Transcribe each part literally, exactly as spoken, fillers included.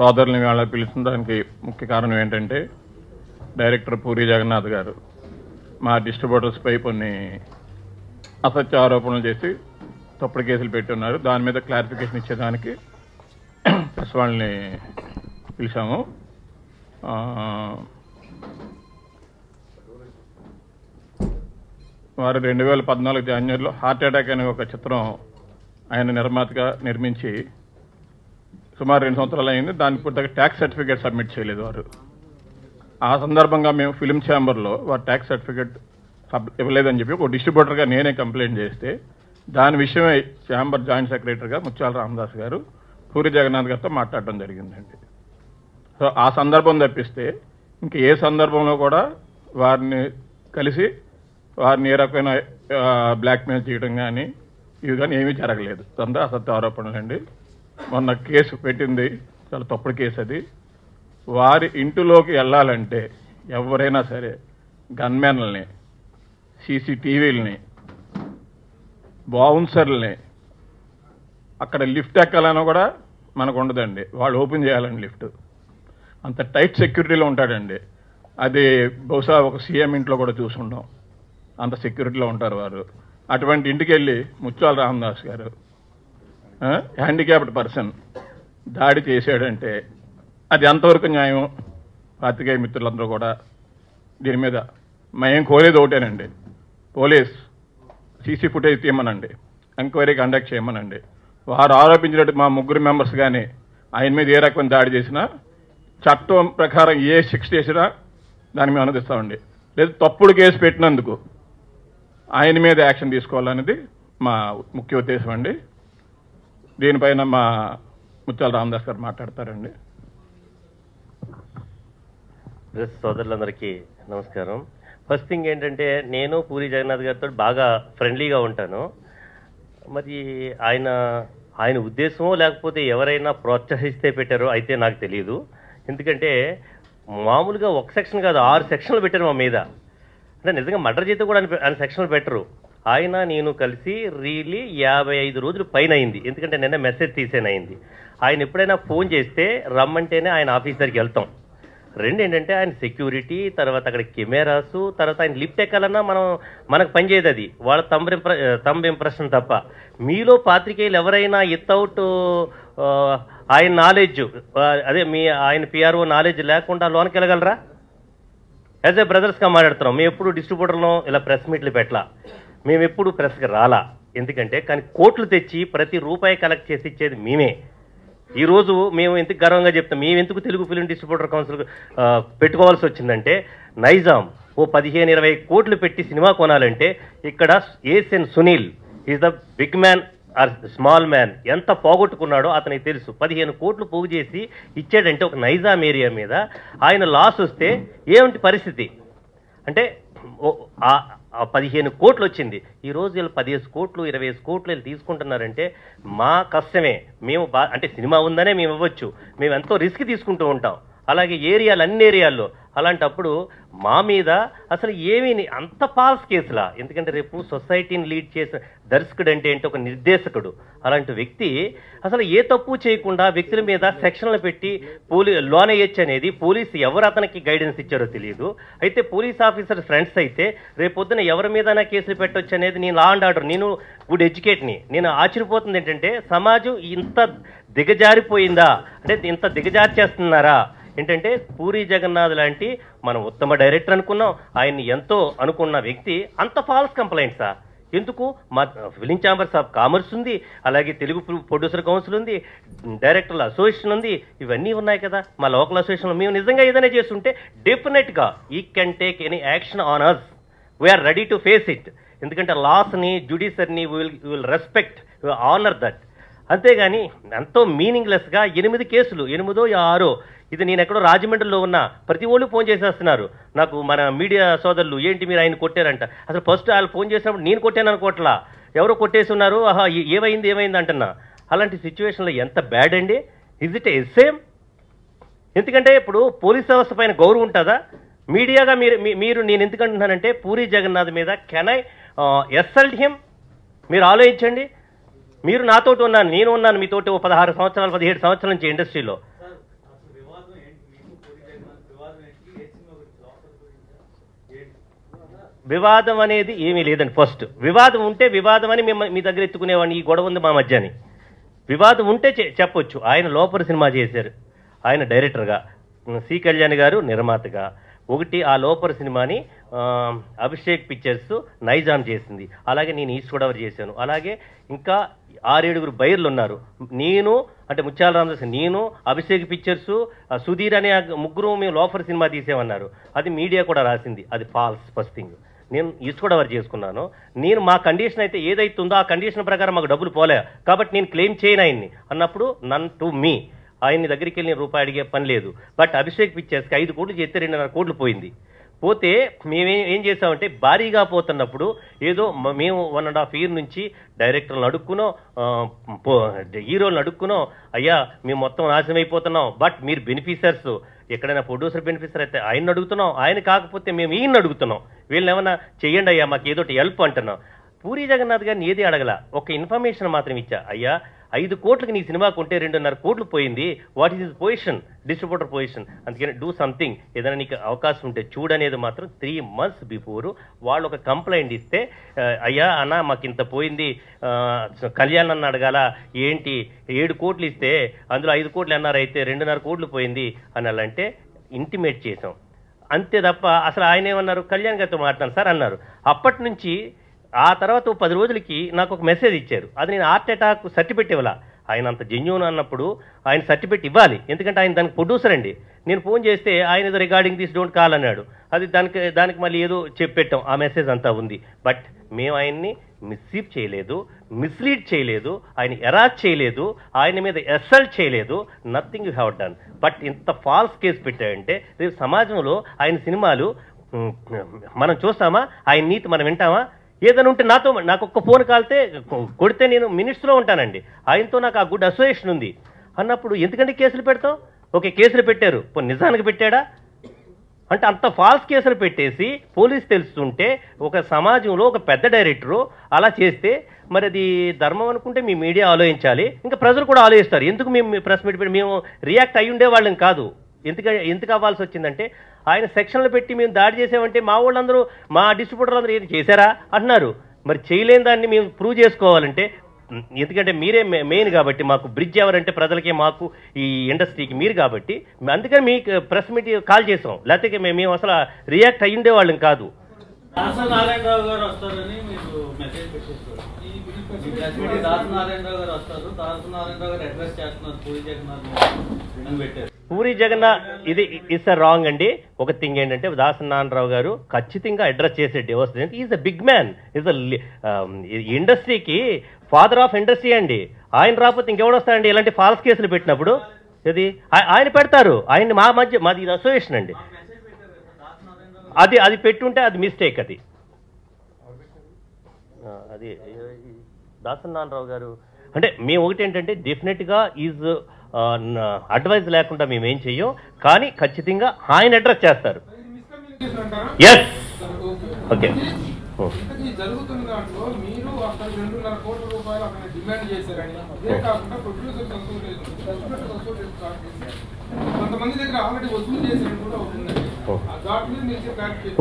సోదరుల్ని వాళ్ళ పిలిచిన దానికి ముఖ్య కారణం ఏంటంటే డైరెక్టర్ పూరి జగన్నాథ్ గారు మా డిస్ట్రిబ్యూటర్స్పై కొన్ని అసత్య ఆరోపణలు చేసి తప్పుడు కేసులు పెట్టి ఉన్నారు. దాని మీద క్లారిఫికేషన్ ఇచ్చేదానికి ప్రెస్ వాళ్ళని పిలిచాము. వారు రెండు వేల పద్నాలుగు జనవరిలో హార్ట్ అటాక్ అనే ఒక చిత్రం ఆయన నిర్మాతగా నిర్మించి సుమారు రెండు సంవత్సరాలు అయింది. దానికి పూర్తిగా ట్యాక్స్ సర్టిఫికేట్ సబ్మిట్ చేయలేదు వారు. ఆ సందర్భంగా మేము ఫిలిం ఛాంబర్లో వారు ట్యాక్స్ సర్టిఫికేట్ సబ్ ఇవ్వలేదని చెప్పి ఒక డిస్ట్రిబ్యూటర్గా నేనే కంప్లైంట్ చేస్తే దాని విషయమే ఛాంబర్ జాయింట్ సెక్రటరీగా ముత్యాల రామదాస్ గారు పూరి జగన్నాథ్ గారితో మాట్లాడడం జరిగిందండి. సో ఆ సందర్భం తప్పిస్తే ఇంక ఏ సందర్భంలో కూడా వారిని కలిసి వారిని ఏ రకమైన బ్లాక్మెయిల్ చేయడం కానీ ఇవి కానీ ఏమీ జరగలేదు. అంతా అసత్య ఆరోపణలండి. మొన్న కేసు పెట్టింది చాలా తప్పుడు కేసు. అది వారి ఇంటిలోకి వెళ్ళాలంటే ఎవరైనా సరే గన్మెన్లని, సీసీటీవీలని, బౌన్సర్లని, అక్కడ లిఫ్ట్ ఎక్కాలన్నా కూడా మనకు ఉండదండి. వాళ్ళు ఓపెన్ చేయాలండి లిఫ్ట్. అంత టైట్ సెక్యూరిటీలో ఉంటాడండి. అది బహుశా ఒక సీఎం ఇంట్లో కూడా చూసుకుంటాం, అంత సెక్యూరిటీలో ఉంటారు వారు. అటువంటి ఇంటికి వెళ్ళి ముత్యాల రామదాస్ గారు హ్యాండిక్యాప్డ్ పర్సన్ దాడి చేశాడంటే అది ఎంతవరకు న్యాయం? పాతికేయ మిత్రులందరూ కూడా దీని మీద మేము కోరేది ఒకటేనండి, పోలీస్ సీసీ ఫుటేజ్ తీయమనండి, ఎంక్వైరీ కండక్ట్ చేయమనండి. వారు ఆరోపించినట్టు మా ముగ్గురు మెంబర్స్ కానీ ఆయన మీద ఏ రకమైన దాడి చేసినా చట్టం ప్రకారం ఏ శిక్ష చేసినా దాన్ని మేము అనుమతిస్తామండి. లేదు తప్పుడు కేసు పెట్టినందుకు ఆయన మీద యాక్షన్ తీసుకోవాలనేది మా ముఖ్య ఉద్దేశం అండి. దీనిపైన మా ముత్యాల రామదాస్ గారు మాట్లాడతారండి. సోదరులందరికీ నమస్కారం. ఫస్ట్ థింగ్ ఏంటంటే నేను పూరి జగన్నాథ్ గారితో బాగా ఫ్రెండ్లీగా ఉంటాను. మరి ఆయన ఆయన ఉద్దేశమో లేకపోతే ఎవరైనా ప్రోత్సహిస్తే పెట్టారో అయితే నాకు తెలియదు. ఎందుకంటే మామూలుగా ఒక సెక్షన్ కాదు, ఆరు సెక్షన్లు పెట్టారు మా మీద. అంటే నిజంగా మర్డర్ చేస్తే కూడా ఆయన సెక్షన్లు పెట్టరు. ఆయన నేను కలిసి రీలీ యాభై ఐదు రోజులు పైన అయింది. ఎందుకంటే నిన్న మెసేజ్ తీసేనయింది. ఆయన ఎప్పుడైనా ఫోన్ చేస్తే రమ్మంటేనే ఆయన ఆఫీస్ దగ్గరికి వెళ్తాం. రెండు ఏంటంటే ఆయన సెక్యూరిటీ, తర్వాత అక్కడ కెమెరాస్, తర్వాత ఆయన లిఫ్ట్ ఎక్కాలన్నా మనం మనకు పనిచేయదు. అది వాళ్ళ తంబ తంబ ఇంప్రెషన్ తప్ప. మీలో పాత్రికేయులు ఎవరైనా వితౌట్ ఆయన నాలెడ్జ్, అదే మీ ఆయన పిఆర్ఓ నాలెడ్జ్ లేకుండా లోనికి వెళ్ళగలరా? యాజ్ ఏ బ్రదర్స్గా మాట్లాడుతున్నాం. మేము ఎప్పుడు డిస్ట్రిబ్యూటర్లో ఇలా ప్రెస్ మీట్లు పెట్టలా, మేము ఎప్పుడు ప్రెస్కి రాలా. ఎందుకంటే కానీ కోట్లు తెచ్చి ప్రతి రూపాయి కలెక్ట్ చేసి ఇచ్చేది మేమే. ఈరోజు మేము ఎందుకు గర్వంగా చెప్తాం, మేము ఎందుకు తెలుగు ఫిలిం డిస్ట్రిబ్యూటర్ కౌన్సిల్ పెట్టుకోవాల్సి వచ్చిందంటే, నైజాం ఓ పదిహేను ఇరవై కోట్లు పెట్టి సినిమా కొనాలంటే ఇక్కడ ace and Sunil is the big man or small man ఎంత పోగొట్టుకున్నాడో అతనికి తెలుసు. పదిహేను కోట్లు పోగు చేసి ఇచ్చాడంటే ఒక నైజాం ఏరియా మీద ఆయన లాస్ వస్తే ఏమిటి పరిస్థితి? అంటే ఆ పదిహేను కోట్లు వచ్చింది, ఈరోజు వీళ్ళు పదిహేను కోట్లు ఇరవై ఐదు కోట్లు వీళ్ళు తీసుకుంటున్నారంటే మా కష్టమే. మేము బా అంటే సినిమా ఉందనే మేము ఇవ్వచ్చు, మేము ఎంతో రిస్క్ తీసుకుంటూ ఉంటాం. అలాగే ఏరియాలు అన్ని ఏరియాల్లో అలాంటప్పుడు మా మీద అసలు ఏమీ అంత పాల్స్ కేసులా. ఎందుకంటే రేపు సొసైటీని లీడ్ చేసిన దర్శకుడు అంటే ఏంటో ఒక నిర్దేశకుడు, అలాంటి వ్యక్తి అసలు ఏ తప్పు చేయకుండా వ్యక్తుల మీద సెక్షన్లు పెట్టి పోలీ లోన్ అయ్యొచ్చు అనేది పోలీసు ఎవరు అతనికి గైడెన్స్ ఇచ్చారో తెలియదు. అయితే పోలీస్ ఆఫీసర్ ఫ్రెండ్స్ అయితే రేపొద్దున ఎవరి మీదైనా కేసులు పెట్టొచ్చు అనేది నేను లా అండ్ ఆర్డర్, నేను గుడ్ ఎడ్యుకేట్ని. నేను ఆశ్చర్యపోతుంది ఏంటంటే సమాజం ఇంత దిగజారిపోయిందా అంటే ఇంత దిగజారి చేస్తున్నారా ఏంటంటే పూరి జగన్నాథ్ లాంటి మనం ఉత్తమ డైరెక్టర్ అనుకున్నాం, ఆయన్ని ఎంతో అనుకున్న వ్యక్తి అంత ఫాల్స్ కంప్లైంట్సా? ఎందుకు? మా ఫిలిం ఛాంబర్స్ ఆఫ్ కామర్స్ ఉంది, అలాగే తెలుగు ప్రొడ్యూసర్ కౌన్సిల్ ఉంది, డైరెక్టర్ల అసోసియేషన్ ఉంది, ఇవన్నీ ఉన్నాయి కదా. మా లోకల్ అసోసియేషన్లో మేము నిజంగా ఏదైనా చేస్తుంటే డెఫినెట్గా ఈ can take any action on us, we are ready to face it. ఎందుకంటే లాస్ని జ్యుడిషియరీని we will will respect, we will honour that. అంతేగాని ఎంతో మీనింగ్లెస్గా ఎనిమిది కేసులు, ఎనిమిదో ఆరో, ఇది నేను ఎక్కడో రాజమండ్రిలో ఉన్నా ప్రతి ఓళ్ళు ఫోన్ చేసేస్తున్నారు నాకు మన మీడియా సోదరులు, ఏంటి మీరు ఆయన కొట్టారంట. అసలు ఫస్ట్ వాళ్ళు ఫోన్ చేసినప్పుడు నేను కొట్టాను అనుకోవట్లా, ఎవరో కొట్టేసి ఉన్నారు, ఆహా ఏమైంది ఏమైంది అంటున్నా. అలాంటి సిచ్యువేషన్లో ఎంత బ్యాడ్ అండి. Is it a same? ఎందుకంటే ఇప్పుడు పోలీస్ వ్యవస్థ పైన గౌరవం ఉంటుందా? మీడియాగా మీరు మీరు నేను ఎందుకంటున్నానంటే పూరి జగన్నాథ్ మీద కెన్ ఐ ఎస్సల్ట్ హిమ్? మీరు ఆలోచించండి. మీరు నాతోటి ఉన్నాను, నేను ఉన్నాను మీతోటి ఓ పదహారు సంవత్సరాలు పదిహేడు సంవత్సరాల నుంచి ఇండస్ట్రీలో. వివాదం అనేది ఏమీ లేదండి. ఫస్ట్ వివాదం ఉంటే వివాదం అని మేము మీ దగ్గర ఎత్తుకునేవాడిని, ఈ గొడవ ఉంది మా మధ్యని. వివాదం ఉంటే చెప్పొచ్చు. ఆయన లోపల సినిమా చేశారు, ఆయన డైరెక్టర్గా, సి కళ్యాణ్ గారు నిర్మాతగా. ఒకటి ఆ లోపల సినిమాని అభిషేక్ పిక్చర్స్ నైజాం చేసింది, అలాగే నేను ఈస్ట్ గోదావరి చేశాను, అలాగే ఇంకా ఆరేడుగురు బయర్లు ఉన్నారు. నేను అంటే ముత్యాల రామదాస్, నేను, అభిషేక్ పిక్చర్స్, సుధీర్ అనే ముగ్గురు మేము లోఫర్ సినిమా తీసేమన్నారు. అది మీడియా కూడా రాసింది, అది ఫాల్స్. ఫస్ట్ థింగ్ నేను ఈస్ట్ గోదావరి చేసుకున్నాను. నేను మా కండిషన్ అయితే ఏదైతే ఉందో ఆ కండిషన్ ప్రకారం మాకు డబ్బులు పోలే కాబట్టి నేను క్లెయిమ్ చేయను ఆయన్ని అన్నప్పుడు నన్ టు మీ. ఆయన్ని దగ్గరికి వెళ్ళిన రూపాయి అడిగే పని లేదు. బట్ అభిషేక్ పిక్చర్స్కి ఐదు కోట్లు చేస్తే రెండున్నర కోట్లు పోయింది. పోతే మేమే ఏం చేసామంటే భారీగా పోతున్నప్పుడు ఏదో మేము వన్ అండ్ హాఫ్ ఇయర్ నుంచి డైరెక్టర్లను అడుక్కునో హీరోలను అడుక్కునో అయ్యా మేము మొత్తం నాశనం అయిపోతున్నాం, బట్ మీరు బెనిఫిషర్స్, ఎక్కడైనా ప్రొడ్యూసర్ బెనిఫిషర్ అయితే ఆయన్ని అడుగుతున్నాం, ఆయన కాకపోతే మేము ఈయన్ని అడుగుతున్నాం, వీళ్ళని ఏమైనా చెయ్యండి అయ్యా మాకు ఏదో హెల్ప్ అంటున్నాం. పూరి జగన్నాథ్ గారిని ఏది అడగల, ఒక ఇన్ఫర్మేషన్ మాత్రం ఇచ్చా, అయ్యా ఐదు కోట్లకి నీ సినిమా కొంటే రెండున్నర కోట్లు పోయింది, what is his position, distributor position, అందుకని డూ సంథింగ్, ఏదైనా నీకు అవకాశం ఉంటే చూడనేది మాత్రం త్రీ మంత్స్ బిఫోర్ వాళ్ళు ఒక కంప్లైంట్ ఇస్తే అయ్యా అన్న మాకు ఇంత పోయింది, కళ్యాణ్ అన్న అడగాల ఏంటి ఏడు కోట్లు ఇస్తే అందులో ఐదు కోట్లు అన్నారు, అయితే రెండున్నర కోట్లు పోయింది అని అలా అంటే ఇంటిమేట్ చేసాం అంతే తప్ప. అసలు ఆయన ఏమన్నారు, కళ్యాణ్ గారితో మాట్లాడాను సార్ అన్నారు. అప్పటి నుంచి ఆ తర్వాత పది రోజులకి నాకు ఒక మెసేజ్ ఇచ్చారు, అది నేను హార్ట్ అటాక్ సర్టిఫికెట్ ఇవ్వాల. ఆయన అంత జెన్యూన్ అన్నప్పుడు ఆయన సర్టిఫికెట్ ఇవ్వాలి, ఎందుకంటే ఆయన దానికి ప్రొడ్యూసర్ అండి. నేను ఫోన్ చేస్తే ఆయన ఏదో రిగార్డింగ్ దిస్ డోంట్ కాల్ అన్నాడు, అది దానికి దానికి మళ్ళీ ఏదో చెప్పెట్టాం, ఆ మెసేజ్ అంతా ఉంది. బట్ మేము ఆయన్ని మిస్లీవ్ చేయలేదు, మిస్లీడ్ చేయలేదు, ఆయన ఎరాజ్ చేయలేదు, ఆయన మీద ఎస్సల్ట్ చేయలేదు, nothing you have done. But ఇంత ఫాల్స్ కేసు పెట్టాడంటే రేపు సమాజంలో ఆయన సినిమాలు మనం చూస్తామా, ఆయన నీతి మనం వింటామా? ఏదైనా ఉంటే నాతో, నాకు ఒక్క ఫోన్ కాల్తే కొడితే నేను మినిట్స్లో ఉంటానండి. ఆయనతో నాకు ఆ గుడ్ అసోసియేషన్ ఉంది అన్నప్పుడు ఎందుకంటే కేసులు పెడతాం. ఓకే కేసులు పెట్టారు, నిజానికి పెట్టాడా అంటే అంత ఫాల్స్ కేసులు పెట్టేసి పోలీసు తెలుస్తుంటే ఒక సమాజంలో ఒక పెద్ద డైరెక్టరు అలా చేస్తే మరి అది ధర్మం అనుకుంటే మీ మీడియా ఆలోచించాలి, ఇంకా ప్రజలు కూడా ఆలోచిస్తారు. ఎందుకు మేము ప్రెస్ మీట్ పెట్టి మేము రియాక్ట్ అయ్యి ఉండేవాళ్ళం కాదు. ఎందుకంటే ఎందుకు అవ్వాల్సి వచ్చిందంటే ఆయన సెక్షన్లు పెట్టి మేము దాడి చేసామంటే మా వాళ్ళందరూ, మా డిస్ట్రిబ్యూటర్లు అందరూ ఏం చేశారా అంటున్నారు. మరి చేయలేని దాన్ని మేము ప్రూవ్ చేసుకోవాలంటే, ఎందుకంటే మీరే మెయిన్ కాబట్టి, మాకు బ్రిడ్జ్ ఎవరంటే ప్రజలకే, మాకు ఈ ఇండస్ట్రీకి మీరు కాబట్టి, అందుకని మీకు ప్రెస్ మీట్ కాల్ చేసాం, లేకపోతే మేము అసలు రియాక్ట్ అయ్యి ఉండేవాళ్ళం కాదు. పూరి జగన్నాథ్ ఇది ఇస్ అ రాంగ్ అండి. ఒక థింగ్ ఏంటంటే దాసరి నారాయణరావు గారు ఖచ్చితంగా అడ్రస్ చేసే divorce, is a big man, is a ఇండస్ట్రీకి ఫాదర్ ఆఫ్ ఇండస్ట్రీ అండి. ఆయన రాకపోతే ఇంకెవడు వస్తాడండి ఇలాంటి ఫాల్స్ కేసులు పెట్టినప్పుడు? ఇది ఆయన పెడతారు, ఆయన మా మధ్య మాది ఇది అసోసియేషన్ అండి. అది అది పెట్టుంటే అది మిస్టేక్. అది అది దాసరి నారాయణరావు గారు అంటే మేము ఒకటి ఏంటంటే డెఫినెట్గా ఈజ్ అడ్వైజ్ లేకుండా మేమేం చెయ్యం, కానీ ఖచ్చితంగా ఆయన అడ్రస్ చేస్తారు. ఎస్ ఓకే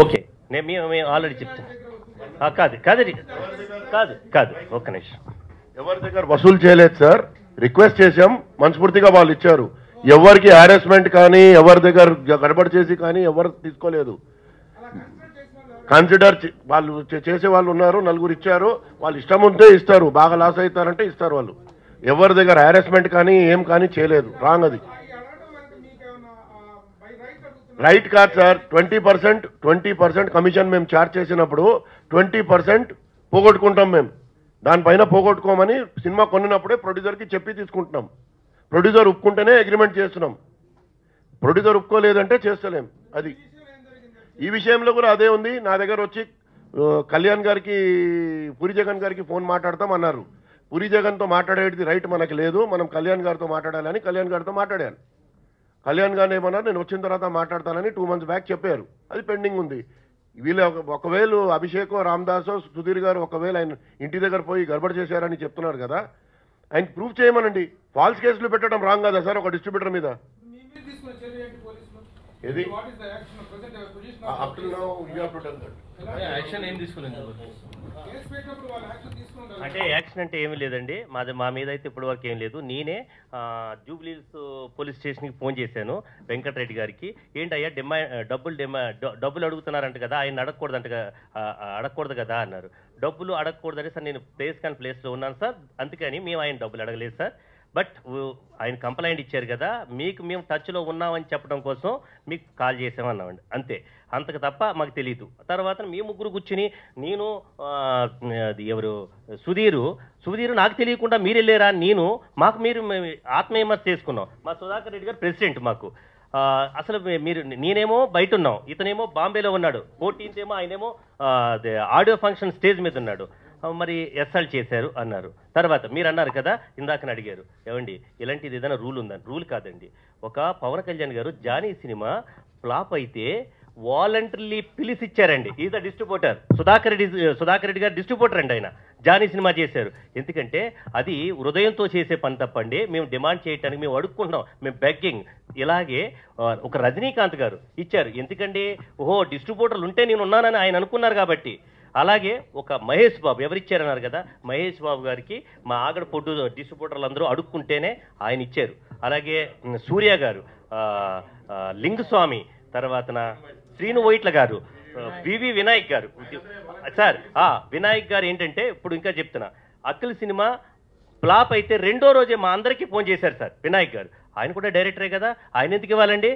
ఓకే నేను మేము ఆల్రెడీ చెప్తాను. కాదు కాదు కాదు కాదు ఒక్క నిమిషం, ఎవరి దగ్గర వసూలు చేయలేదు సార్, రిక్వెస్ట్ చేశాం, మనస్ఫూర్తిగా వాళ్ళు ఇచ్చారు. ఎవరికి హారాస్మెంట్ కానీ ఎవరి దగ్గర గడబడి చేసి కానీ ఎవరు తీసుకోలేదు. కన్సిడర్ వాళ్ళు చేసే వాళ్ళు ఉన్నారు, నలుగురు ఇచ్చారు, వాళ్ళు ఇష్టం ఉంటే ఇస్తారు, బాగా లాస్ అవుతారంటే ఇస్తారు. వాళ్ళు ఎవరి దగ్గర హారాస్మెంట్ కానీ ఏం కానీ చేయలేదు. రాంగ్ అది, రైట్ కాదు sir. Twenty percent twenty percent commission మేము ఛార్జ్ చేసినప్పుడు ట్వంటీ పర్సెంట్ పోగొట్టుకుంటాం మేము, దానిపైన పోగొట్టుకోమని సినిమా కొనినప్పుడే ప్రొడ్యూసర్కి చెప్పి తీసుకుంటున్నాం. ప్రొడ్యూసర్ ఒప్పుకుంటేనే అగ్రిమెంట్ చేస్తున్నాం, ప్రొడ్యూసర్ ఒప్పుకోలేదంటే చేస్తలేం. అది ఈ విషయంలో కూడా అదే ఉంది. నా దగ్గర వచ్చి కళ్యాణ్ గారికి, పూరి జగన్ గారికి ఫోన్ మాట్లాడతాం అన్నారు. పూరి జగన్తో మాట్లాడేది రైట్ మనకి లేదు, మనం కళ్యాణ్ గారితో మాట్లాడాలని కళ్యాణ్ గారితో మాట్లాడాను. కళ్యాణ్ గారిని ఏమన్నారు, నేను వచ్చిన తర్వాత మాట్లాడతానని టూ మంత్స్ బ్యాక్ చెప్పారు. అది పెండింగ్ ఉంది. వీళ్ళు ఒకవేళ అభిషేకో రామదాసో సుధీర్ గారు ఒకవేళ ఆయన ఇంటి దగ్గర పోయి గడబడి చేశారని చెప్తున్నారు కదా, ఆయన ప్రూవ్ చేయమనండి. ఫాల్స్ కేసులు పెట్టడం రాంగ్ కదా సార్ ఒక డిస్ట్రిబ్యూటర్ మీద. ఇది up to now you have to done that. Action ఏం తీసుకోలేదు. అంటే యాక్షన్ అంటే ఏమీ లేదండి, మాది మా మీద అయితే ఇప్పటి వరకు ఏం లేదు. నేనే జూబ్లీ హిల్స్ పోలీస్ స్టేషన్కి ఫోన్ చేశాను వెంకటరెడ్డి గారికి. ఏంటయ్యా డిమా డబ్బులు డిమా డబ్బులు అడుగుతున్నారంట కదా, ఆయన అడగకూడదంట అడగకూడదు కదా అన్నారు. డబ్బులు అడగకూడదని సార్ నేను ప్లేస్ కానీ ప్లేస్లో ఉన్నాను సార్, అందుకని మేము ఆయన డబ్బులు అడగలేదు సార్. బట్ ఆయన కంప్లైంట్ ఇచ్చారు కదా, మీకు మేము టచ్లో ఉన్నామని చెప్పడం కోసం మీకు కాల్ చేసామన్నామండి, అంతే. అంతకు తప్ప మాకు తెలియదు. తర్వాత మీ ముగ్గురు కూర్చుని నేను ఎవరు సుధీరు సుధీరు నాకు తెలియకుండా మీరు వెళ్ళారా, నేను మాకు మీరు ఆత్మవిమర్శ చేసుకున్నాం. మా సుధాకర్ రెడ్డి గారు ప్రెసిడెంట్ మాకు. అసలు మీరు నేనేమో బయట ఉన్నాం, ఇతనేమో బాంబేలో ఉన్నాడు, ఫోర్టీన్త్ ఏమో ఆయనేమో ఆడియో ఫంక్షన్ స్టేజ్ మీద ఉన్నాడు. మరి ఎస్ఆల్ చేశారు అన్నారు. తర్వాత మీరు అన్నారు కదా ఇందాకని అడిగారు, ఏమండి ఇలాంటిది ఏదైనా రూల్ ఉందని. రూల్ కాదండి, ఒక పవన్ కళ్యాణ్ గారు జానీ సినిమా ఫ్లాప్ అయితే వాలంటరీలీ పిలిచి ఇచ్చారండి. Is the distributor Sudhakar Reddy Sudhakar Reddy గారు డిస్ట్రిబ్యూటర్ అండి. ఆయన జానీ సినిమా చేశారు ఎందుకంటే అది హృదయంతో చేసే పని తప్పండి. మేము డిమాండ్ చేయడానికి మేము అడుక్కుంటున్నాం, మేము బెగ్గింగ్. ఇలాగే ఒక రజనీకాంత్ గారు ఇచ్చారు ఎందుకంటే ఓహో డిస్ట్రిబ్యూటర్లు ఉంటే నేను ఉన్నానని ఆయన అనుకున్నారు కాబట్టి. అలాగే ఒక మహేష్ బాబు ఎవరిచ్చారన్నారు కదా, మహేష్ బాబు గారికి మా ఆగడ పొడ్డు డిస్ట్రిబ్యూటర్లు అందరూ అడుక్కుంటేనే ఆయన ఇచ్చారు. అలాగే సూర్య గారు, లింగస్వామి, తర్వాత శ్రీను వైట్ల గారు, వివి వినాయక్ గారు. సార్ వినాయక్ గారు ఏంటంటే ఇప్పుడు ఇంకా చెప్తున్నా, అఖిల్ సినిమా ఫ్లాప్ అయితే రెండో రోజే మా అందరికీ ఫోన్ చేశారు సార్ వినాయక్ గారు. ఆయన కూడా డైరెక్టరే కదా, ఆయన ఎందుకు ఇవ్వాలండి.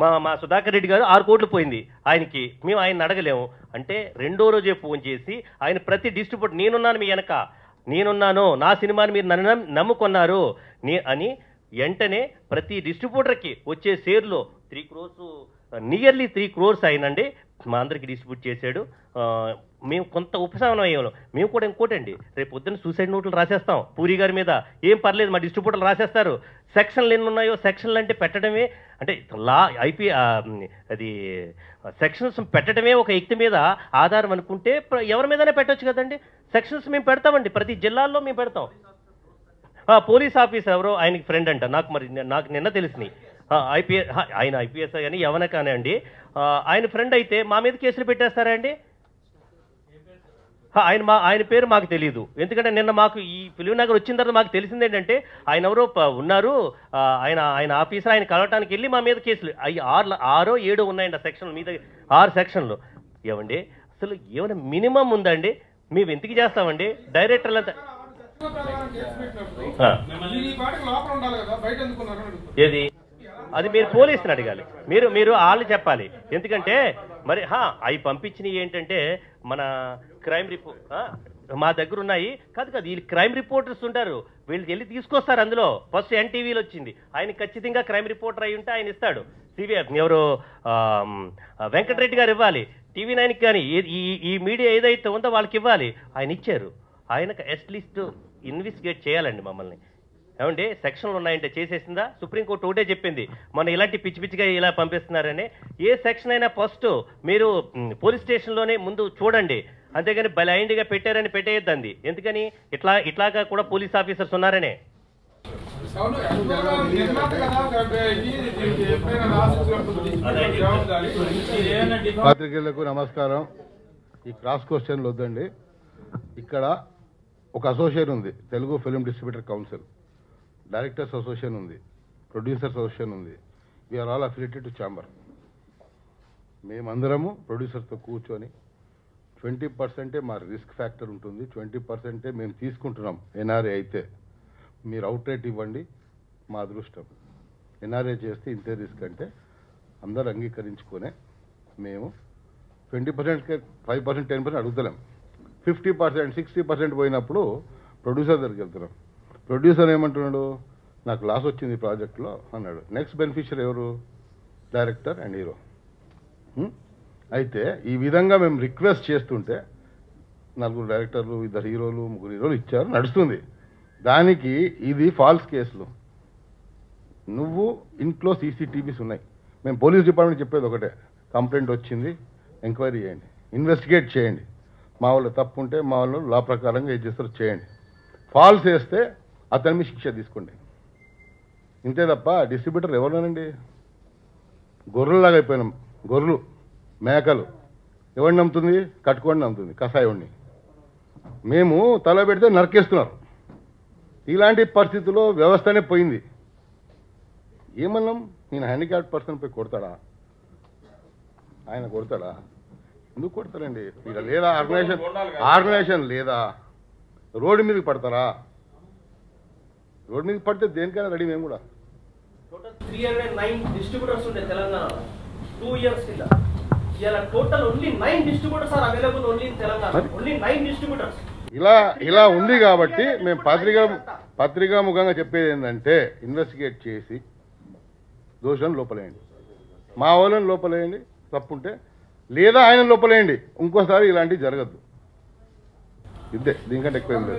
మా మా సుధాకర్ రెడ్డి గారు ఆరు కోట్లు పోయింది ఆయనకి, మేము ఆయన అడగలేము. అంటే రెండో రోజే ఫోన్ చేసి ఆయన ప్రతి డిస్ట్రిబ్యూటర్ నేనున్నాను మీ వెనక, నేనున్నాను, నా సినిమాని మీరు నన్ను నమ్ముకున్నారు నే అని వెంటనే ప్రతి డిస్ట్రిబ్యూటర్కి వచ్చే షేర్లో three crores nearly three crores అయినండి మా అందరికి డిస్ట్రిబ్యూట్ చేశాడు. మేము కొంత ఉపశమనం అయ్యాము. మేము కూడా ఇంకోటి అండి, రేపు పొద్దున్న సూసైడ్ నోట్లు రాసేస్తాం పూరి గారి మీద, ఏం పర్లేదు మా డిస్ట్రిబ్యూటర్లు రాసేస్తారు. సెక్షన్లు ఎన్ని ఉన్నాయో సెక్షన్లు అంటే పెట్టడమే, అంటే లా ఐపీ అది సెక్షన్స్ పెట్టడమే ఒక వ్యక్తి మీద ఆధారం అనుకుంటే ఎవరి మీదనే పెట్టవచ్చు కదండి. సెక్షన్స్ మేము పెడతామండి, ప్రతి జిల్లాల్లో మేము పెడతాం. పోలీస్ ఆఫీసర్ ఎవరో ఆయనకి ఫ్రెండ్ అంట, నాకు మరి నాకు నిన్న తెలిసినాయి. ఐపీఎస్ ఆయన ఐపీఎస్ కానీ ఎవన కానీ అండి, ఆయన ఫ్రెండ్ అయితే మా మీద కేసులు పెట్టేస్తారా అండి. ఆయన మా ఆయన పేరు మాకు తెలియదు, ఎందుకంటే నిన్న మాకు ఈ ఫిలిం నగర్ వచ్చిన తర్వాత మాకు తెలిసింది ఏంటంటే ఆయన ఎవరో ఉన్నారు, ఆయన ఆయన ఆఫీసర్, ఆయన కలవటానికి వెళ్ళి మా మీద కేసులు అవి ఆరు ఆరో ఏడో ఉన్నాయండి ఆ సెక్షన్లు, మీద ఆరు సెక్షన్లు. ఏమండి అసలు ఏమైనా మినిమం ఉందండి, మేము ఎందుకు చేస్తామండి డైరెక్టర్లు అంతా. ఏది అది మీరు పోలీసుని అడగాలి, మీరు మీరు వాళ్ళు చెప్పాలి. ఎందుకంటే మరి అవి పంపించినవి ఏంటంటే మన క్రైమ్ రిపోర్ట్ మా దగ్గర ఉన్నాయి కాదు కాదు, వీళ్ళు క్రైమ్ రిపోర్టర్స్ ఉంటారు, వీళ్ళు వెళ్ళి తీసుకొస్తారు. అందులో ఫస్ట్ ఎన్టీవీలో వచ్చింది, ఆయన ఖచ్చితంగా క్రైమ్ రిపోర్టర్ అయి ఉంటే ఆయన ఇస్తాడు. సిబిఐ ఎవరు వెంకటరెడ్డి గారు ఇవ్వాలి, టీవీ నైన్కి కానీ ఈ ఈ మీడియా ఏదైతే ఉందో వాళ్ళకి ఇవ్వాలి. ఆయన ఇచ్చారు, ఆయనకు అట్లీస్ట్ ఇన్వెస్టిగేట్ చేయాలండి మమ్మల్ని. ఏమండి సెక్షన్లు ఉన్నాయంటే చేసేసిందా? సుప్రీంకోర్టు ఒకటే చెప్పింది మనం ఇలాంటి పిచ్చి పిచ్చిగా ఇలా పంపిస్తున్నారని. ఏ సెక్షన్ అయినా ఫస్ట్ మీరు పోలీస్ స్టేషన్లోనే ముందు చూడండి, అంతేగాని బ్లైండ్గా పెట్టారని పెట్టేయద్దండి. ఎందుకని ఇట్లా ఇట్లాగా కూడా పోలీస్ ఆఫీసర్స్ ఉన్నారనే. పాత్రికేయులకు నమస్కారం. ఈ క్రాస్ క్వశ్చన్లు వద్దండి. ఇక్కడ ఒక అసోసియేషన్ ఉంది, Telugu film distributor council, directors association ఉంది, ప్రొడ్యూసర్స్ అసోసియేషన్ ఉంది. We are all affiliated to chamber. మేమందరము ప్రొడ్యూసర్తో కూర్చొని ట్వంటీ పర్సెంటే మా రిస్క్ ఫ్యాక్టర్ ఉంటుంది, ట్వంటీ పర్సెంటే మేము తీసుకుంటున్నాం. ఎన్ఆర్ఏ అయితే మీరు అవుట్ రేట్ ఇవ్వండి, మా అదృష్టం. ఎన్ఆర్ఏ చేస్తే ఇంతే రిస్క్ అంటే అందరూ అంగీకరించుకునే మేము ట్వంటీ పర్సెంట్కే ఫైవ్ పర్సెంట్ టెన్ పర్సెంట్ అడుగుతలేం. ఫిఫ్టీ పర్సెంట్ సిక్స్టీ పర్సెంట్ పోయినప్పుడు ప్రొడ్యూసర్ దగ్గరికి వెళ్తున్నాం. ప్రొడ్యూసర్ ఏమంటున్నాడు, నాకు లాస్ వచ్చింది ప్రాజెక్టులో అన్నాడు. నెక్స్ట్ బెనిఫిషియర్ ఎవరు? Director and hero. అయితే ఈ విధంగా మేము రిక్వెస్ట్ చేస్తుంటే నలుగురు డైరెక్టర్లు, ఇద్దరు హీరోలు, ముగ్గురు హీరోలు ఇచ్చారు, నడుస్తుంది. దానికి ఇది ఫాల్స్ కేసులు. నువ్వు ఇంట్లో సీసీటీవీస్ ఉన్నాయి. మేము పోలీస్ డిపార్ట్మెంట్ చెప్పేది ఒకటే, కంప్లైంట్ వచ్చింది ఎంక్వైరీ చేయండి, ఇన్వెస్టిగేట్ చేయండి, మా వాళ్ళు తప్పు ఉంటే మా వాళ్ళు లా ప్రకారంగా ఏం చేస్తారో చేయండి. ఫాల్స్ వేస్తే అతని మీద శిక్ష తీసుకోండి, ఇంతే తప్ప డిస్ట్రిబ్యూటర్ ఎవరునండి. గొర్రెలాగా అయిపోయినాం, గొర్రెలు మేకలు. ఎవరు నమ్ముతుంది? కట్టుకొని నమ్ముతుంది కషాయోడిని. మేము తల పెడితే నరికేస్తున్నారు. ఇలాంటి పరిస్థితుల్లో వ్యవస్థనే పోయింది. ఏమన్నాం? నేను హ్యాండిక్యాప్డ్ పర్సన్ పోయి కొడతాడా? ఆయన కొడతాడా? ఎందుకు కొడతారండి? ఇక్కడ లేదా ఆర్గనైజేషన్, ఆర్గనైజేషన్ లేదా? రోడ్డు మీదకి పడతారా? రోడ్డు మీదకి పడితే దేనికైనా రెడీ మేము కూడా. Total three hundred nine distributors ఉండే తెలంగాణ టూ ఇయర్స్ కింద. ఇలా total only nine distributors are available only in Telangana. Only nine distributors. ఇలా ఇలా ఉంది కాబట్టి మేము పత్రికా పత్రికాముఖంగా చెప్పేది ఏంటంటే ఇన్వెస్టిగేట్ చేసి దోషం లోపలేయండి, మా వాళ్ళని లోపలేయండి, తప్పుంటే లేదా ఆయన లోపలేయండి. ఇంకోసారి ఇలాంటివి జరగద్దు. ఇదే దీనికంటే ఎక్కువ ఏం లేదు.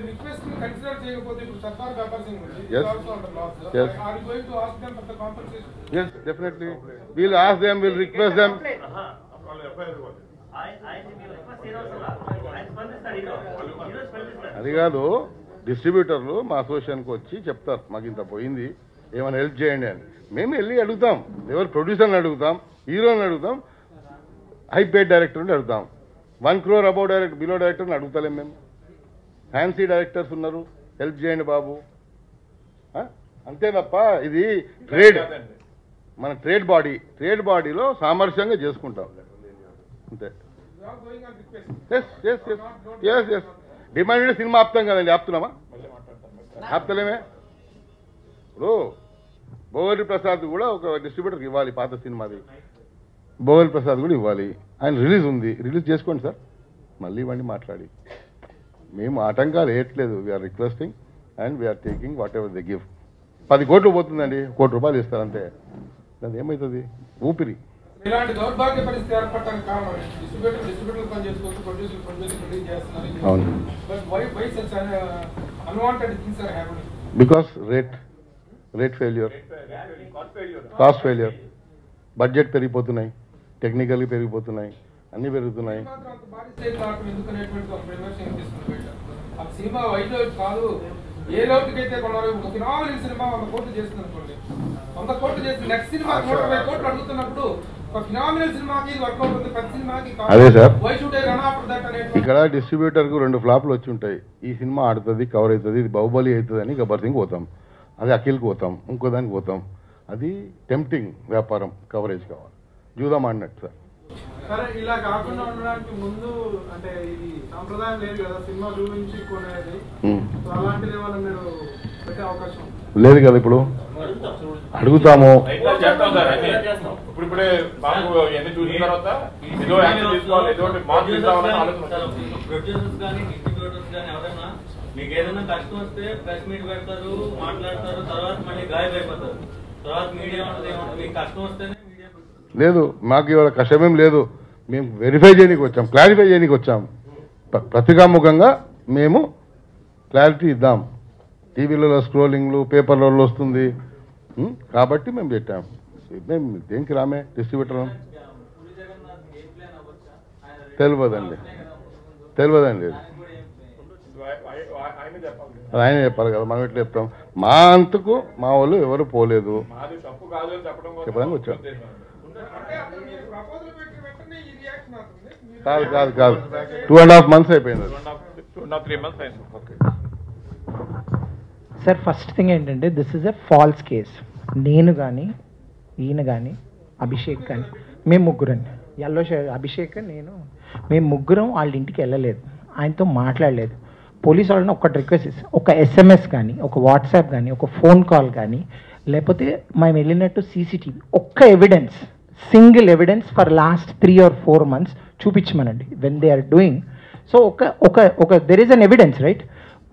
Yes definitely we'll ask them, we'll request them. అది కాదు, డిస్ట్రిబ్యూటర్లు మా అసోసియేషన్కి వచ్చి చెప్తారు మాకు ఇంత పోయింది ఏమైనా హెల్ప్ చేయండి అని. మేము వెళ్ళి అడుగుతాం, ఎవరు ప్రొడ్యూసర్ని అడుగుతాం, హీరోని అడుగుతాం, హై పేడ్ డైరెక్టర్ని అడుగుతాం, one crore above direct below డైరెక్టర్ని అడుగుతలేం. మేము ఫ్యాన్సీ డైరెక్టర్స్ ఉన్నారు, హెల్ప్ చేయండి బాబు అంతే తప్ప. ఇది ట్రేడ్, మన ట్రేడ్ బాడీ, ట్రేడ్ బాడీలో సామరస్యంగా చేసుకుంటాం అంతే. డిమాండ్ సినిమా ఆపుతాం కదండి, ఆపుతున్నామా? ఆపుతలేమే. ఇప్పుడు భోగరి ప్రసాద్ కూడా ఒక డిస్ట్రిబ్యూటర్కి ఇవ్వాలి, పాత సినిమాది భోగరి ప్రసాద్ కూడా ఇవ్వాలి. ఆయన రిలీజ్ ఉంది, రిలీజ్ చేసుకోండి సార్, మళ్ళీ ఇవ్వండి మాట్లాడి. మేము ఆటంకాలు వేయట్లేదు. We are requesting and we are taking what ever the give. పది కోట్లు పోతుందండి, కోటి రూపాయలు ఇస్తారంటే దాని ఏమవుతుంది? ఊపిరి. ఇలాంటి దౌర్భాగ్య పరిస్థితి ఏర్పడటానికి కారణం డిస్ట్రిబ్యూటర్ డిస్ట్రిబ్యూటర్ పని చేసుకోవచ్చు, ప్రొడ్యూసర్ ప్రొడ్యూసర్ ప్రొడ్యూస్ చేస్తున్నారు. అవును. But why why such unwanted things are happening? Because rate rate failure, cost failure, budget పెరిగిపోతున్నాయి, టెక్నికల్ పెరిగిపోతున్నాయి, అన్ని పెరుగుతున్నాయి. సినిమా వైలో కాదు, ఏ లోటుకి అయితే కొన్నారు. ఫినామినల్ సినిమా వంద కోట్లు చేస్తుంది అనుకోండి, వంద కోట్లు చేసి నెక్స్ట్ సినిమా నూట ఇరవై కోట్లు అడుగుతున్నప్పుడు అదే సార్. ఇక్కడ డిస్ట్రిబ్యూటర్ కు రెండు ఫ్లాప్లు వచ్చి ఉంటాయి. ఈ సినిమా ఆడుతుంది, కవర్ అవుతుంది, ఇది బాహుబలి అవుతుంది అని గబ్బర్ సింగ్ పోతాం, అది అఖిల్కి పోతాం, ఇంకో దానికి పోతాం. అది టెంప్టింగ్ వ్యాపారం, కవరేజ్ కావాలి, జూదాం ఆడినట్టు సార్. ఇలా కాకుండా ఉండడానికి ముందు అంటే ఇది సంప్రదాయం లేదు కదా, సినిమా చూపించి కొనేది, అలాంటిది ఏమైనా మీరు పెట్టే అవకాశం లేదు కదా. ఇప్పుడు అడుగుతాము. మీకు ఏదైనా కష్టం వస్తే ప్రెస్ మీట్ పెడతారు, మాట్లాడతారు, తర్వాత మళ్ళీ గాయపడిపోతారు, తర్వాత మీడియా మీకు కష్టం వస్తేనే మీడియా. లేదు, మాకు ఇవాళ కష్టమేం లేదు. మేము వెరిఫై చేయడానికి వచ్చాం, క్లారిఫై చేయడానికి వచ్చాం. ప్రతికాముఖంగా మేము క్లారిటీ ఇద్దాం. టీవీలలో స్క్రోలింగ్లు, పేపర్లలో వస్తుంది కాబట్టి మేము పెట్టాం. మేము దేనికి రామే డిస్ట్రిబ్యూటర్ తెలియదండి, తెలియదండి. ఆయన చెప్పాలి కదా, మనం ఎట్లా చెప్తాం? మా అంతకు మా వాళ్ళు ఎవరు పోలేదు, చెప్పడానికి వచ్చాం. కాదు కాదు కాదు టూ అండ్ హాఫ్ మంత్స్ అయిపోయింది. సార్, ఫస్ట్ థింగ్ ఏంటంటే this is a false case. నేను కానీ ఈయన కానీ అభిషేక్ కానీ మేము ముగ్గురండి, ఎల్లో షర్ట్ అభిషేక్ నేను మేము ముగ్గురం వాళ్ళ ఇంటికి వెళ్ళలేదు, ఆయనతో మాట్లాడలేదు. పోలీసు వాళ్ళని ఒక్కటి రిక్వెస్ట్ చేసి ఒక ఎస్ఎంఎస్ కానీ, ఒక వాట్సాప్ కానీ, ఒక ఫోన్ కాల్ కానీ, లేకపోతే మేము వెళ్ళినట్టు సీసీటీవీ ఒక్క evidence, single evidence for last three or four months చూపించమనండి when they are doing. So ఒక ఒక ఒక there is an evidence right.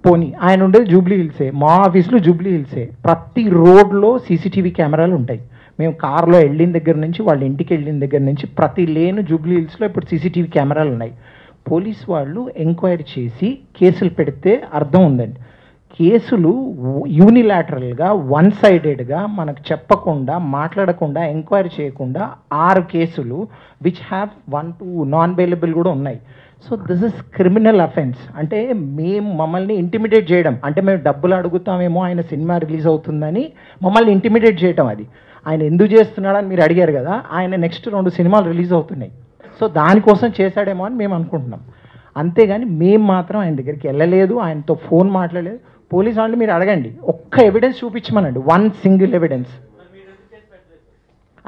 పోనీ ఆయన ఉండేది జూబ్లీ హిల్సే, మా ఆఫీస్లో జూబ్లీ హిల్సే, ప్రతి రోడ్లో సీసీటీవీ కెమెరాలు ఉంటాయి. మేము కారులో వెళ్ళిన దగ్గర నుంచి వాళ్ళ ఇంటికి వెళ్ళిన దగ్గర నుంచి ప్రతి లేను జూబ్లీ హిల్స్లో ఇప్పుడు సీసీటీవీ కెమెరాలు ఉన్నాయి. పోలీస్ వాళ్ళు ఎంక్వైరీ చేసి కేసులు పెడితే అర్థం ఉందండి. కేసులు యూనిలాటరల్గా, వన్ సైడెడ్గా, మనకు చెప్పకుండా, మాట్లాడకుండా, ఎంక్వైరీ చేయకుండా ఆరు కేసులు which have one two non available కూడా ఉన్నాయి. So this is criminal offence. అంటే మేము మమ్మల్ని ఇంటిమిడేట్ చేయడం, అంటే మేము డబ్బులు అడుగుతామేమో ఆయన సినిమా రిలీజ్ అవుతుందని మమ్మల్ని ఇంటిమిడేట్ చేయడం. అది ఆయన ఎందుకు చేస్తున్నాడని మీరు అడిగారు కదా, ఆయన నెక్స్ట్ రెండు సినిమాలు రిలీజ్ అవుతున్నాయి. సో దానికోసం చేశాడేమో అని మేము అనుకుంటున్నాం. అంతేగాని మేము మాత్రం ఆయన దగ్గరికి వెళ్ళలేదు, ఆయనతో ఫోన్ మాట్లాడలేదు. పోలీస్ వాళ్ళు మీరు అడగండి, ఒక్క ఎవిడెన్స్ చూపించమనండి, వన్ సింగిల్ ఎవిడెన్స్.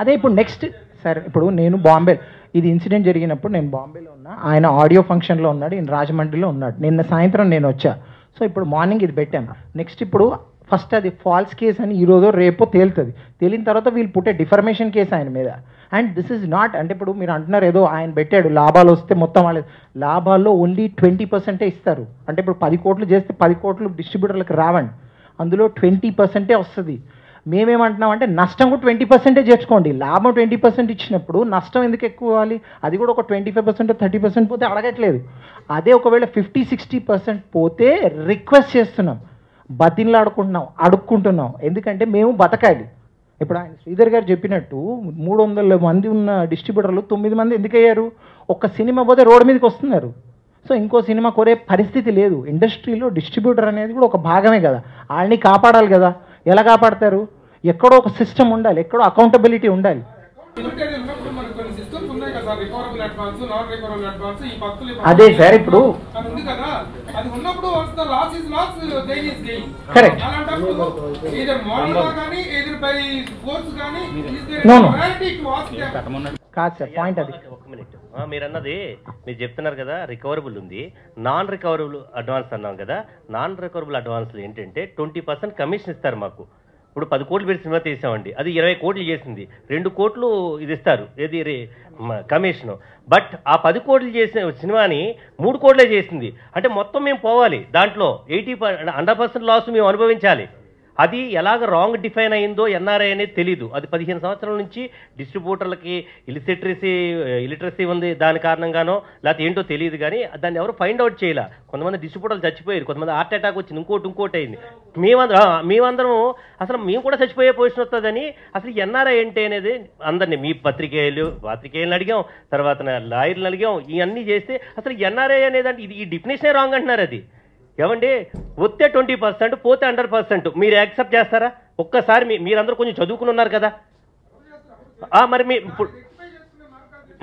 అదే ఇప్పుడు నెక్స్ట్ సార్, ఇప్పుడు నేను బాంబే, ఇది ఇన్సిడెంట్ జరిగినప్పుడు నేను బాంబేలో ఉన్నా, ఆయన ఆడియో ఫంక్షన్లో ఉన్నాడు, ఈయన రాజమండ్రిలో ఉన్నాడు. నిన్న సాయంత్రం నేను వచ్చా, సో ఇప్పుడు మార్నింగ్ ఇది పెట్టాను. నెక్స్ట్ ఇప్పుడు ఫస్ట్ అది ఫాల్స్ కేస్ అని ఈరోజు రేపో తేలుతుంది. తేలిన తర్వాత వీళ్ళు పుట్టే డిఫర్మేషన్ కేసు ఆయన మీద. అండ్ దిస్ ఈజ్ నాట్, అంటే ఇప్పుడు మీరు అంటున్నారు ఏదో ఆయన పెట్టాడు లాభాలు వస్తే మొత్తం వాళ్ళ లాభాల్లో ఓన్లీ ట్వంటీ పర్సెంటే ఇస్తారు. అంటే ఇప్పుడు పది కోట్లు చేస్తే పది కోట్లు డిస్ట్రిబ్యూటర్లకు రావండి, అందులో ట్వంటీ పర్సెంటే వస్తుంది. మేమేమంటున్నాం అంటే నష్టం కూడా ట్వంటీ పర్సెంటే చేర్చుకోండి, లాభం ట్వంటీ పర్సెంట్ ఇచ్చినప్పుడు నష్టం ఎందుకు ఎక్కువ అవ్వాలి? అది కూడా ఒక twenty five percent thirty percent పోతే అడగట్లేదు. అదే ఒకవేళ ఫిఫ్టీ సిక్స్టీ పర్సెంట్ పోతే రిక్వెస్ట్ చేస్తున్నాం, బతిన్లాడుకుంటున్నాం, అడుక్కుంటున్నాం. ఎందుకంటే మేము బతకాలి. ఇప్పుడు ఆయన శ్రీధర్ గారు చెప్పినట్టు మూడు వందల మంది ఉన్న డిస్ట్రిబ్యూటర్లు తొమ్మిది మంది ఎందుకు అయ్యారు? ఒక్క సినిమా పోతే రోడ్డు మీదకి వస్తున్నారు. సో ఇంకో సినిమా కోరే పరిస్థితి లేదు. ఇండస్ట్రీలో డిస్ట్రిబ్యూటర్ అనేది కూడా ఒక భాగమే కదా, వాళ్ళని కాపాడాలి కదా. ఎలా కాపాడతారు? ఎక్కడో ఒక సిస్టమ్ ఉండాలి, ఎక్కడో అకౌంటబిలిటీ ఉండాలి. అదే సార్ ఇప్పుడు కరెక్ట్. కాదు సార్ పాయింట్ అది, ఒక మినిట్. మీరు అన్నది మీరు చెప్తున్నారు కదా రికవరబుల్ ఉంది, నాన్ రికవరబుల్ అడ్వాన్స్ అన్నాం కదా. నాన్ రికవరబుల్ అడ్వాన్స్లు ఏంటంటే ట్వంటీ పర్సెంట్ కమిషన్ ఇస్తారు మాకు. ఇప్పుడు పది కోట్లు పెట్టి సినిమా తీసామండి, అది ఇరవై కోట్లు చేసింది, రెండు కోట్లు ఇది ఇస్తారు, ఏది కమిషను. బట్ ఆ పది కోట్లు చేసిన సినిమాని మూడు కోట్లే చేసింది అంటే మొత్తం మేము పోవాలి, దాంట్లో eighty percent hundred percent loss మేము అనుభవించాలి. అది ఎలాగ రాంగ్ డిఫైన్ అయిందో ఎన్ఆర్ఐ అనేది తెలీదు. అది పదిహేను సంవత్సరాల నుంచి డిస్ట్రిబ్యూటర్లకి ఇలిటరసీ ఇలిటరసీ ఉంది, దాని కారణంగానో లేకపోతే ఏంటో తెలియదు, కానీ దాన్ని ఎవరు ఫైండ్ అవుట్ చేయాల. కొంతమంది డిస్ట్రిబ్యూటర్లు చచ్చిపోయారు, కొంతమంది హార్ట్ అటాక్ వచ్చింది, ఇంకోటి ఇంకోటి అయింది. మేమందరం మేమందరం అసలు మేము కూడా చచ్చిపోయే పొజిషన్ వస్తుందని అసలు ఎన్ఆర్ఐ ఏంటి అనేది అందరినీ మీ పత్రికేయులు పత్రికేయులను అడిగాం, తర్వాత లాయర్లను అడిగాం. ఇవన్నీ చేస్తే అసలు ఎన్ఆర్ఐ అనేదంటే ఇది ఈ డిఫినేషనే రాంగ్ అంటున్నారు. అది ఏమండి, వస్తే ట్వంటీ పర్సెంట్ పోతే హండ్రెడ్ పర్సెంట్ మీరు యాక్సెప్ట్ చేస్తారా? ఒక్కసారి మీ మీరందరూ కొంచెం చదువుకుని ఉన్నారు కదా, మరి మీ ఇప్పుడు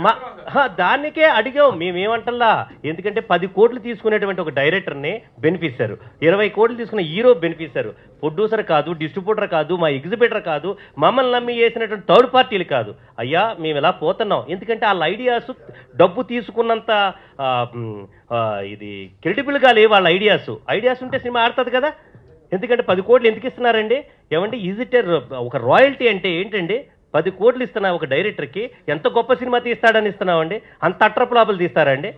మా దానికే అడిగాం మేమేమంటల్లా. ఎందుకంటే పది కోట్లు తీసుకునేటువంటి ఒక డైరెక్టర్ని బెనిఫిషియరు, ఇరవై కోట్లు తీసుకున్న హీరో బెనిఫిషియరు, ప్రొడ్యూసర్ కాదు, డిస్ట్రిబ్యూటర్ కాదు, మా ఎగ్జిబిటర్ కాదు, మమ్మల్ని నమ్మి చేసినటువంటి థర్డ్ పార్టీలు కాదు. అయ్యా మేము ఇలా పోతున్నాం ఎందుకంటే వాళ్ళ ఐడియాస్ డబ్బు తీసుకున్నంత ఇది క్రెడిబుల్గా లేవు. వాళ్ళ ఐడియాస్ ఐడియాస్ ఉంటే సినిమా ఆడుతుంది కదా. ఎందుకంటే పది కోట్లు ఎందుకు ఇస్తున్నారండి? ఏమంటే ఈజ్ ఇట్ ఒక రాయల్టీ అంటే ఏంటండి? పది కోట్లు ఇస్తున్నా ఒక డైరెక్టర్కి, ఎంత గొప్ప సినిమా తీస్తాడని ఇస్తున్నామండి, అంత అట్రపులాపులు తీస్తారండి.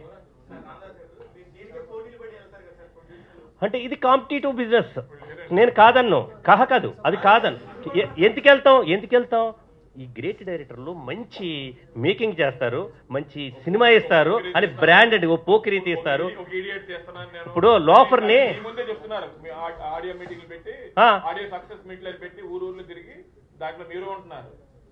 అంటే ఇది కాంపిటేటివ్ బిజినెస్. నేను కాదన్ను, కహ కాదు, అది కాదన్ను. ఎందుకు వెళ్తాం ఎందుకు వెళ్తాం ఈ గ్రేట్ డైరెక్టర్లు మంచి మేకింగ్ చేస్తారు, మంచి సినిమా ఇస్తారు అని బ్రాండ్ అండి, ఓ పోకిరీ తీస్తారు. ఇప్పుడు లోఫర్ని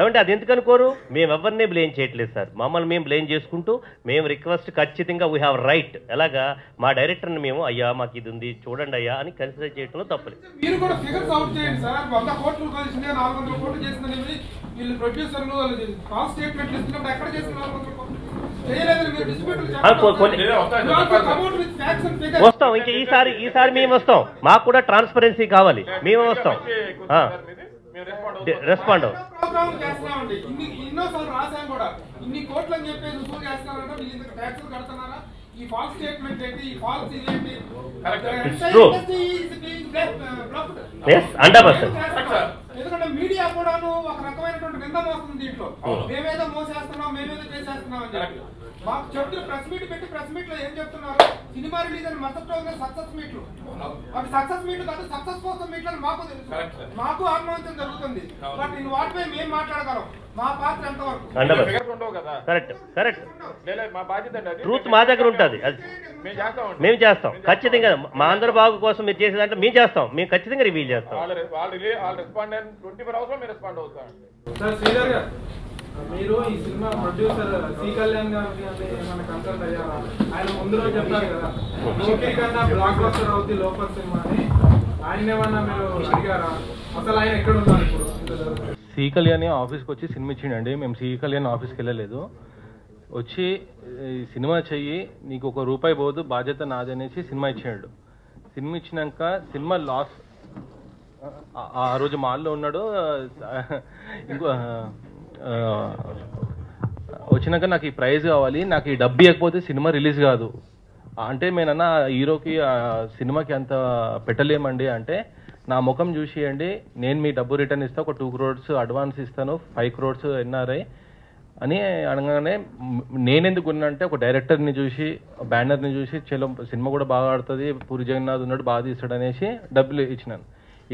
ఏమంటే అది ఎందుకు అనుకోరు? మేము ఎవరినే బ్లేమ్ చేయట్లేదు సార్, మమ్మల్ని మేము బ్లేమ్ చేసుకుంటూ మేము రిక్వెస్ట్ ఖచ్చితంగా వీ హ్యావ్ రైట్. ఎలాగా మా డైరెక్టర్ని మేము అయ్యా మాకు ఇది ఉంది చూడండి అయ్యా అని కన్సిడర్ చేయడంలో తప్పలేదు. వస్తాం ఇంకా ఈసారి ఈసారి మేము వస్తాం, మాకు కూడా ట్రాన్స్పరెన్సీ కావాలి, మేము వస్తాం రెస్పాండ్ అవుతుంది. మాకు చెప్తున్న ప్రెస్ మీట్ పెట్టి ప్రెస్ మీట్ లో ఏం చెప్తున్నారు? సినిమా రిలీజ్ అని మరుసటి రోజున సక్సెస్ మీట్లు, అవి సక్సెస్ మీట్లు కాదు సక్సెస్ కోసం మీట్లని మాకు తెలుసు, మాకు ఆత్మహత్యం జరుగుతుంది. బట్ నేను వాటిపై మేము మాట్లాడగలం, మా పాత్ర ఎంతవరకు? ట్రూత్ మా దగ్గర ఉంటుంది, అది మేము చేస్తాం ఖచ్చితంగా. మా అందరి బాగు కోసం మీరు చేసేదంటే మేము చేస్తాం, మేము ఖచ్చితంగా రివీల్ చేస్తాం. सी कल्याण आफीस को सिनेमा इच्छि मैं सी कल्याण आफीस के वी सिनेमा चयी नीक रूपाई बोद बाध्यता नादने सिनेमा इच्छा सिनेमा इच्छा सिनेमा लास् आ रोज माल्लो उन्नाडो इंको वच्चिनाक नाकु प्राइज कावाली नाकु डब्बी इयकपोते सिनेमा रिलीज कादु अंटे नेनना हीरोकी सिनेमाकी अंत पेट्टलेमंडी अंटे ना मुखम चूसियंडी नेनु मी डब्बू रिटर्न इस्ता ओक टू क्रोर्स अडवांस इस्तानु फाइव क्रोर्स एनआरआई అని అనగానే నేనెందుకు ఉన్నానంటే ఒక డైరెక్టర్ ని చూసి బ్యానర్ ని చూసి చెలో సినిమా కూడా బాగా ఆడుతది పూరి జగన్నాథ్ ఉన్నాడు బాగా తీస్తాడు అనేసి డబ్బులు ఇచ్చినాను.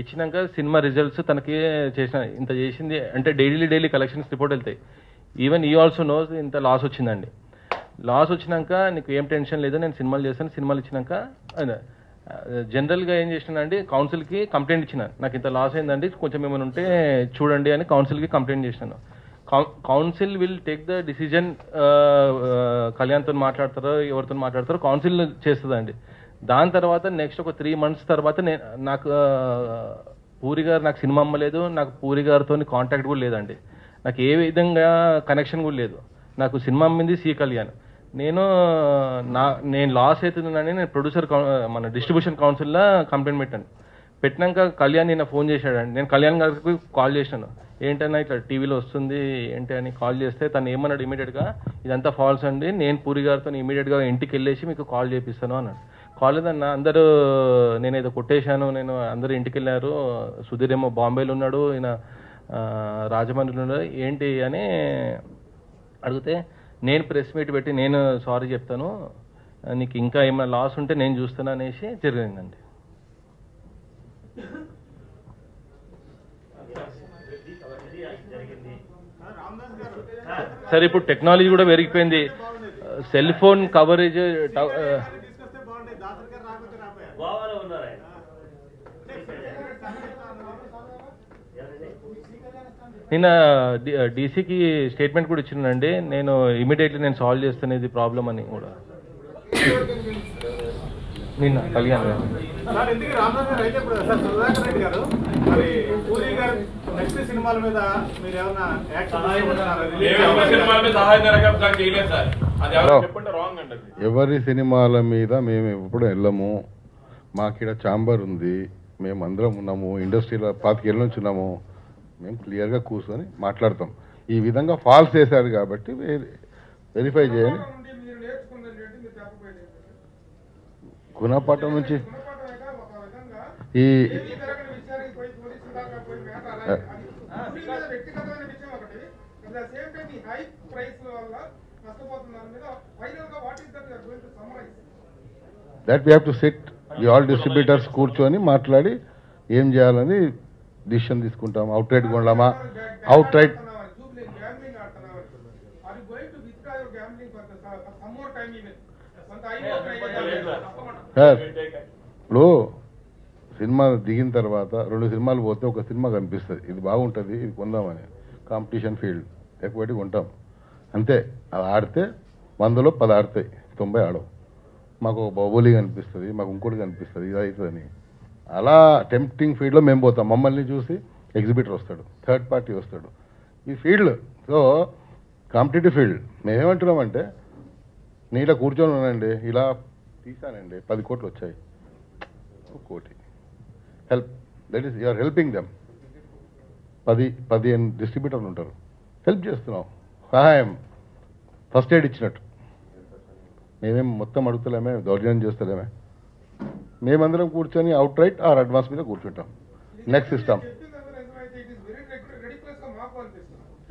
ఇచ్చినాక సినిమా రిజల్ట్స్ తనకి చేసిన ఇంత చేసింది అంటే డైలీ డైలీ కలెక్షన్స్ రిపోర్ట్ వెళ్తాయి. ఈవెన్ యూ ఆల్సో నోస్ ఇంత లాస్ వచ్చిందండి. లాస్ వచ్చినాక నీకు ఏం టెన్షన్ లేదు, నేను సినిమాలు చేస్తాను. సినిమాలు ఇచ్చినాక జనరల్గా ఏం చేసినానండి, కౌన్సిల్కి కంప్లైంట్ ఇచ్చినాను. నాకు ఇంత లాస్ అయిందండి, కొంచెం ఏమైనా ఉంటే చూడండి అని కౌన్సిల్కి కంప్లైంట్ చేసినాను. Council will take the decision, కళ్యాణ్తో మాట్లాడతారో ఎవరితో మాట్లాడతారో కౌన్సిల్ చేస్తుందండి. దాని తర్వాత నెక్స్ట్ ఒక త్రీ మంత్స్ తర్వాత నేను నాకు పూరి గారు నాకు సినిమా అమ్మలేదు, నాకు పూరి గారితో కాంటాక్ట్ కూడా లేదండి, నాకు ఏ విధంగా కనెక్షన్ కూడా లేదు. నాకు సినిమా అమ్మింది సి కళ్యాణ్. నేను నా నేను లాస్ అవుతుందని నేను ప్రొడ్యూసర్ మన డిస్ట్రిబ్యూషన్ కౌన్సిల్లో కంప్లైంట్ పెట్టాను. పెట్టినాక కళ్యాణ్ నిన్న ఫోన్ చేశాడండి. నేను కళ్యాణ్ గారికి కాల్ చేశాను, ఏంటన్నా ఇట్లా టీవీలో వస్తుంది ఏంటి అని కాల్ చేస్తే తను ఏమన్నాడు, ఇమీడియట్గా ఇదంతా ఫాల్స్ అండి, నేను పూరి గారితో ఇమీడియట్గా ఇంటికి వెళ్ళేసి మీకు కాల్ చేపిస్తాను అన్నాడు. కాల్ లేదన్నా, అందరూ నేను ఏదో కొట్టేశాను, నేను అందరూ ఇంటికి వెళ్ళారు, సుధీర్ ఏమో బాంబేలో ఉన్నాడు, ఈయన రాజమండ్రిలో ఉన్నాడు ఏంటి అని అడిగితే నేను ప్రెస్ మీట్ పెట్టి నేను సారీ చెప్తాను, నీకు ఇంకా ఏమైనా లాస్ ఉంటే నేను చూస్తాను అనేసి జరిగిందండి. సార్ ఇప్పుడు టెక్నాలజీ కూడా పెరిగిపోయింది, సెల్ ఫోన్ కవరేజ్ నిన్న డీసీకి స్టేట్మెంట్ కూడా ఇచ్చినానండి, నేను ఇమీడియట్లీ నేను సాల్వ్ చేస్తాను ఇది ప్రాబ్లం అని కూడా నిన్న కళ్యాణ్ గారు. సార్ ఎందుకు రామదాస్ గారు అయితే సార్ సుధాకర్ రెడ్డి గారు మరి పూరి గారు నెక్స్ట్ సినిమాల మీద మీరు ఏమైనా యాక్షన్ ఏమైనా సినిమాల మీద సహాయకరంగా నాకు చేయలేదు సార్, అది ఎవరు చెప్పండి రాంగ్ అండి. ఎవరి సినిమాల మీద మేము ఎప్పుడు వెళ్ళము, మాకిడ ఛాంబర్ ఉంది, మేము అందరం ఉన్నాము, ఇండస్ట్రీలో పాతికేళ్ళ నుంచి ఉన్నాము, మేము క్లియర్గా కూర్చొని మాట్లాడతాం. ఈ విధంగా ఫాల్స్ చేశారు కాబట్టి వెరిఫై చేయాలి. గుణపాఠం నుంచి ఈ that we have to sit we all distributors కూర్చొని మాట్లాడి ఏం చేయాలని డిసిషన్ తీసుకుంటాం. అవుట్ రైట్ కొండలామా అవుట్ రైట్ సార్ ఇప్పుడు సినిమా దిగిన తర్వాత రెండు సినిమాలు పోతే ఒక సినిమా కనిపిస్తుంది, ఇది బాగుంటుంది ఇది కొందామని కాంపిటీషన్ ఫీల్డ్ ఎక్కువటి కొంటాం అంతే. అది ఆడితే వందలో పది ఆడతాయి, తొంభై ఆడవు. మాకు ఒక బాబోలీ కనిపిస్తుంది, మాకు ఇంకోటి కనిపిస్తుంది, ఇది అవుతుందని అలా టెంప్టింగ్ ఫీల్డ్లో మేము పోతాం. మమ్మల్ని చూసి ఎగ్జిబిటర్ వస్తాడు, థర్డ్ పార్టీ వస్తాడు, ఈ ఫీల్డ్ సో కాంపిటేటివ్ ఫీల్డ్. మేమేమంటున్నామంటే నేను ఇలా కూర్చొని ఉన్నానండి, ఇలా తీసానండి, పది కోట్లు వచ్చాయి, కోటి help, that is you are helping them. పది పదిహేను డిస్ట్రిబ్యూటర్లు ఉంటారు, హెల్ప్ చేస్తున్నాం, సహాయం ఫస్ట్ ఎయిడ్ ఇచ్చినట్టు. మేమేం మొత్తం అడుగుతలేమే, దౌర్జన్యం చేస్తలేమే, మేమందరం కూర్చొని అవుట్ రైట్ ఆర్ అడ్వాన్స్ మీద కూర్చుంటాం. నెక్స్ట్ ఇస్తాం.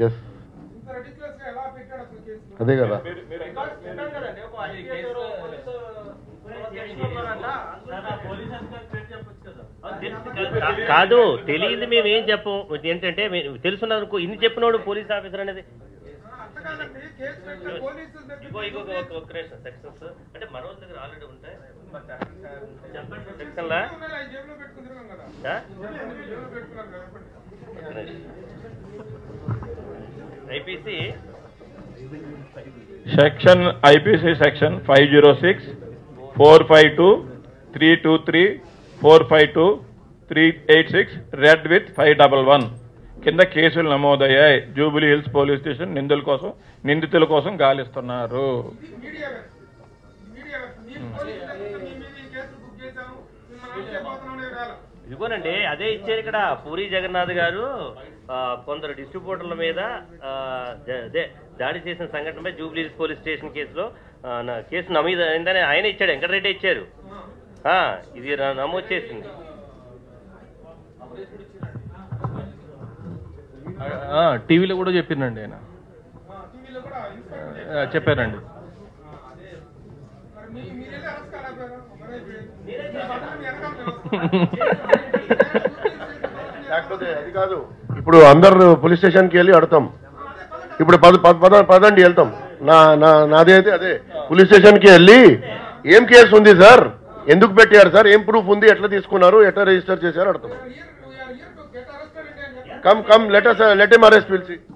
ఎస్ అదే కదా. కాదు తెలియదు మేమేం చెప్పం, ఏంటంటే తెలుసున్నాను ఇన్ని చెప్పినోడు పోలీస్ ఆఫీసర్ అనేది అంటే మనోజ్ దగ్గర ఆల్రెడీ ఉంటాయి సెక్షన్లా Section I P C section five oh six, four five two, three two three, four five two, three eight six read with five one one. Kinda కేసులు నమోదయ్యాయి జూబిలీ హిల్స్ పోలీస్ స్టేషన్ నిందుల కోసం నిందితుల కోసం గాలిస్తున్నారు. ఇదిగోనండి అదే ఇచ్చారు ఇక్కడ పూరి జగన్నాథ్ గారు కొందరు డిస్ట్రిబ్యూటర్ల మీద అదే దాడి చేసిన సంఘటనపై జూబ్లీ హిల్స్ పోలీస్ స్టేషన్ కేసులో కేసు నమోదు అయిందని ఆయన ఇచ్చాడు, వెంకటరెడ్డి ఇచ్చారు, ఇది నమోదు చేసింది. టీవీలో కూడా చెప్పిందండి ఆయన, చెప్పారండి. ఇప్పుడు అందరు పోలీస్ స్టేషన్కి వెళ్ళి అడతాం, ఇప్పుడు పద పద పదండి వెళ్తాం. నా నాదే అయితే అదే పోలీస్ స్టేషన్కి వెళ్ళి ఏం కేసు ఉంది సార్, ఎందుకు పెట్టారు సార్, ఏం ప్రూఫ్ ఉంది, ఎట్లా తీసుకున్నారు, ఎట్లా రిజిస్టర్ చేశారు అడతాం. Come, come, let us, uh, let him arrest, we'll see.